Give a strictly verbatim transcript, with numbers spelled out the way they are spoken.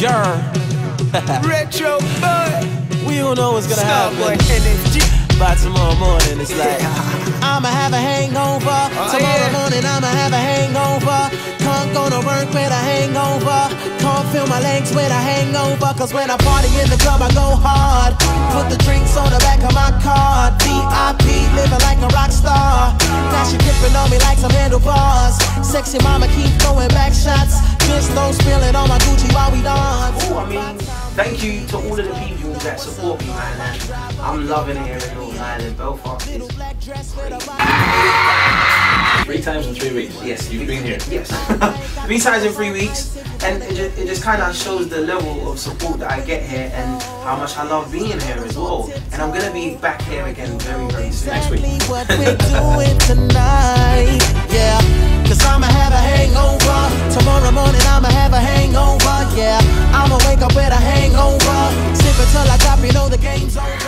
Jar. Retro boy. We don't know what's gonna Star happen. Boy, by tomorrow morning, it's like I'ma have a hangover. Oh, tomorrow yeah. morning, I'ma have a hangover. Can't go to work with a hangover. Can't feel my legs with a hangover. Cause when I party in the club, I go hard. Put the drinks on the back of my car. V I P, living like a rock star. Now she dipping on me like some handlebars. Sexy mama keep throwing back shots. Just don't spill it on my Gucci while we dance. Ooh, I mean, thank you to all of the people that support me, man. I'm loving it here in Northern Ireland. Belfast is great. Three times in three weeks? Yes. You've been here? Yes. Three times in three weeks. And it just, it just kind of shows the level of support that I get here and how much I love being here as well. And I'm going to be back here again very, very soon. Next week. Cause I'ma have a hangover. Tomorrow morning I'ma have a hangover. Yeah, I'ma wake up with a hangover. Sip until I drop, you know the game's over.